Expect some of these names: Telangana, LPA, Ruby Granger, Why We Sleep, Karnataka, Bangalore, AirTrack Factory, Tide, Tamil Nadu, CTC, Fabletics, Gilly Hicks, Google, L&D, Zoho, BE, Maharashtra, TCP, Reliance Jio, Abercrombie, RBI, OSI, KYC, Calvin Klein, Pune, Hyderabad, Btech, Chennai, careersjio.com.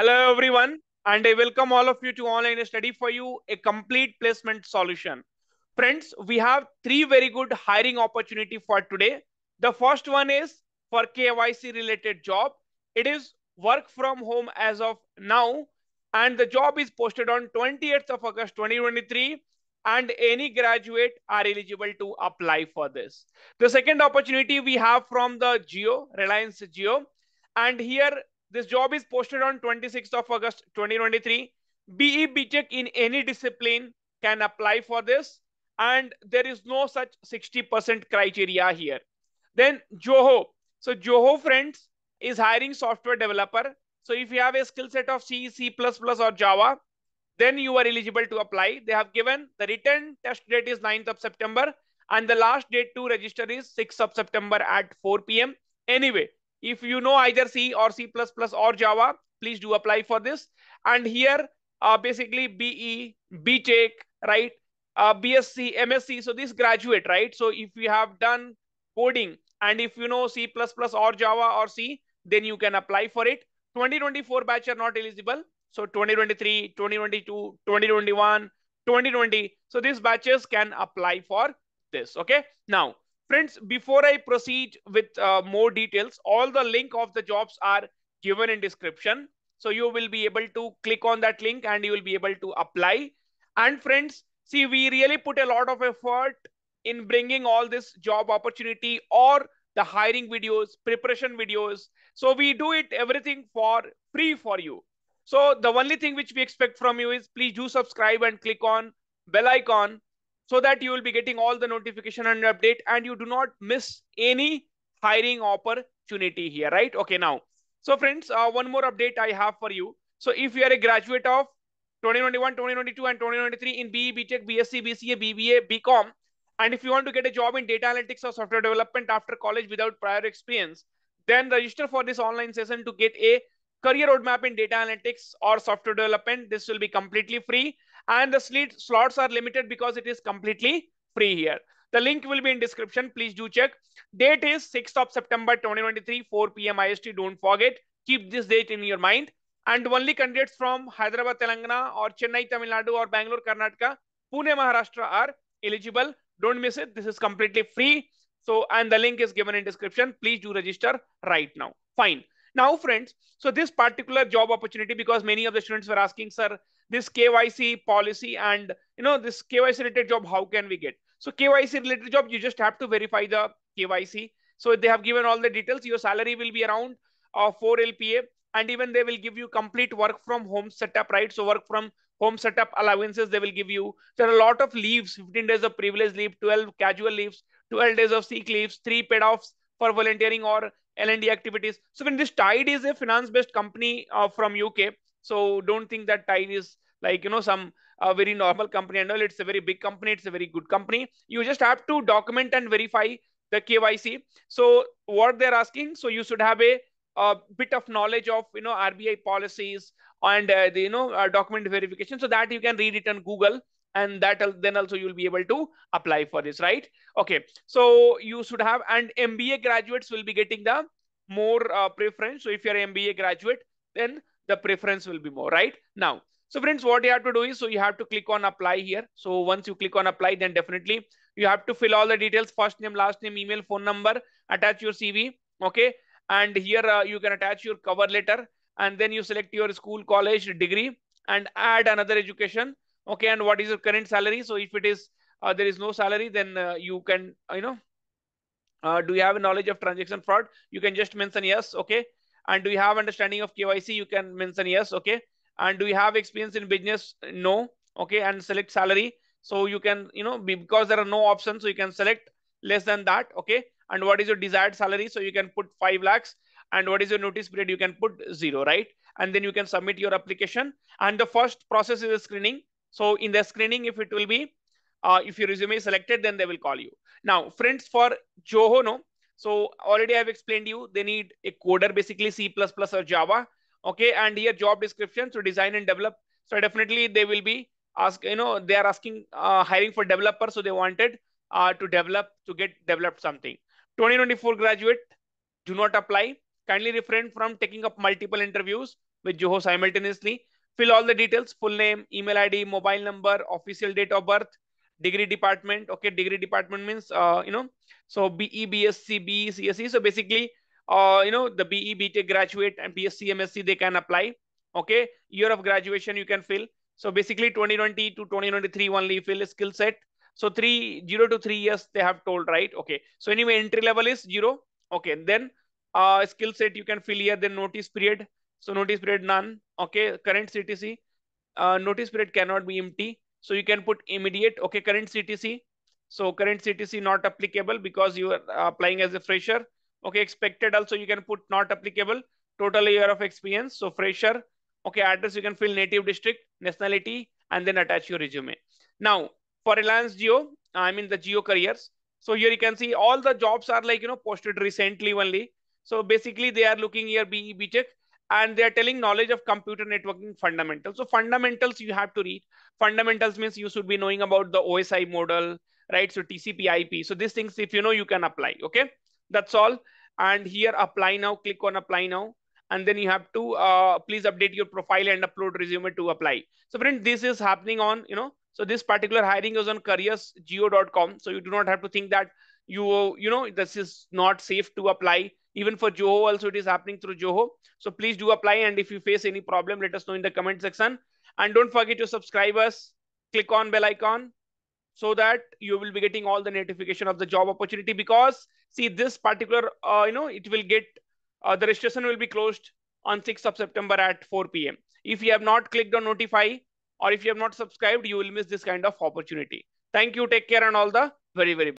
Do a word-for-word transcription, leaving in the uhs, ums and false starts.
Hello everyone, and I welcome all of you to Online Study for You, a complete placement solution. Friends, we have three very good hiring opportunity for today. The first one is for K Y C related job. It is work from home as of now, and the job is posted on twentieth of August twenty twenty-three, and any graduate are eligible to apply for this. The second opportunity we have from the Jio, Reliance Jio, and here this job is posted on twenty-sixth of August twenty twenty-three. B E, Btech in any discipline can apply for this, and there is no such sixty percent criteria here. Then Zoho. So Zoho, friends, is hiring software developer. So if you have a skill set of C, C plus plus or Java, then you are eligible to apply. They have given the written test date is ninth of September, and the last date to register is sixth of September at four p m Anyway, if you know either C or C plus plus or Java, please do apply for this. And here, uh, basically B E, Btech, right? Uh, B S C, M S C. So this graduate, right? So if you have done coding and if you know C plus plus or Java or C, then you can apply for it. twenty twenty-four batch are not eligible. So twenty twenty-three, twenty twenty-two, twenty twenty-one, twenty twenty. So these batches can apply for this. Okay. Now, friends, before I proceed with uh, more details, all the link of the jobs are given in description. So you will be able to click on that link and you will be able to apply. And friends, see, we really put a lot of effort in bringing all this job opportunity or the hiring videos, preparation videos. So we do it everything for free for you. So the only thing which we expect from you is please do subscribe and click on bell icon, so that you will be getting all the notification and update and you do not miss any hiring opportunity here, right? Okay, now. So friends, uh, one more update I have for you. So if you are a graduate of twenty twenty-one, twenty twenty-two and twenty twenty-three in B E, Btech, B S C, B C A, B B A, B COM, and if you want to get a job in data analytics or software development after college without prior experience, then register for this online session to get a career roadmap in data analytics or software development. This will be completely free. And the slate slots are limited because it is completely free here. The link will be in description. Please do check. Date is sixth of September twenty twenty-three, four p m I S T. Don't forget. Keep this date in your mind. And only candidates from Hyderabad, Telangana or Chennai, Tamil Nadu or Bangalore, Karnataka, Pune, Maharashtra are eligible. Don't miss it. This is completely free. So, and the link is given in description. Please do register right now. Fine. Now, friends, so this particular job opportunity, because many of the students were asking, sir, this K Y C policy and, you know, this K Y C related job, how can we get? So K Y C related job, you just have to verify the K Y C. So they have given all the details. Your salary will be around uh, four L P A, and even they will give you complete work from home setup, right? So work from home setup allowances, they will give you. There are a lot of leaves, fifteen days of privilege leave, twelve casual leaves, twelve days of sick leaves, three paid offs for volunteering or L and D activities. So when this Tide is a finance-based company uh, from U K, so don't think that Tide is like, you know, some uh, very normal company and all. It's a very big company. It's a very good company. You just have to document and verify the K Y C. So what they're asking, so you should have a, a bit of knowledge of, you know, R B I policies and, uh, the, you know, uh, document verification, so that you can read it on Google. And that then also you'll be able to apply for this, right? Okay. So you should have, and M B A graduates will be getting the more uh, preference. So if you're an M B A graduate, then the preference will be more right now. So friends, what you have to do is, so you have to click on apply here. So once you click on apply, then definitely you have to fill all the details, first name, last name, email, phone number, attach your C V. Okay. And here uh, you can attach your cover letter, and then you select your school, college, degree, and add another education. Okay, and what is your current salary? So if it is, uh, there is no salary, then uh, you can, you know, uh, do you have a knowledge of transaction fraud? You can just mention yes, okay. And do you have understanding of K Y C? You can mention yes, okay. And do you have experience in business? No, okay. And select salary. So you can, you know, because there are no options, so you can select less than that, okay. And what is your desired salary? So you can put five lakhs. And what is your notice period? You can put zero, right? And then you can submit your application. And the first process is screening. So in the screening, if it will be, uh, if your resume is selected, then they will call you. Now, friends, for Zoho, no. So already I've explained you, they need a coder, basically C plus plus or Java. Okay. And here job description, so design and develop. So definitely they will be ask, you know, they are asking, uh, hiring for developers. So they wanted uh, to develop, to get developed something. twenty twenty-four graduate, do not apply. Kindly refrain from taking up multiple interviews with Zoho simultaneously. Fill all the details, full name, email I D, mobile number, official date of birth, degree department. Okay, degree department means, uh, you know, so B E, B S C, B E, C S E. So basically, uh, you know, the B E, B Tech graduate and B S C, M S C, they can apply. Okay, year of graduation you can fill. So basically twenty twenty to twenty twenty-three only fill skill set. So three, zero to three years they have told, right? Okay. So anyway, entry level is zero. Okay. Then uh, skill set you can fill here. Then notice period. So notice period none. Okay. Current C T C. Uh, notice period cannot be empty. So you can put immediate. Okay. Current C T C. So current C T C not applicable because you are applying as a fresher. Okay. Expected also you can put not applicable. Total year of experience. So fresher. Okay. Address you can fill native district, nationality, and then attach your resume. Now, for Reliance Jio, I mean the Jio careers. So here you can see all the jobs are like, you know, posted recently only. So basically they are looking here B E, B Tech, and they are telling knowledge of computer networking fundamentals. So fundamentals you have to read. Fundamentals means you should be knowing about the O S I model, right? So T C P I P. So these things, if you know, you can apply. Okay, that's all. And here apply now, click on apply now. And then you have to uh, please update your profile and upload resume to apply. So friend, this is happening on, you know, so this particular hiring is on careers jio dot com. So you do not have to think that you, you know, this is not safe to apply. Even for Zoho also it is happening through Zoho. So please do apply. And if you face any problem, let us know in the comment section. And don't forget to subscribe us. Click on bell icon so that you will be getting all the notification of the job opportunity. Because see this particular, uh, you know, it will get, uh, the registration will be closed on sixth of September at four P M If you have not clicked on notify, or if you have not subscribed, you will miss this kind of opportunity. Thank you. Take care and all the very, very best.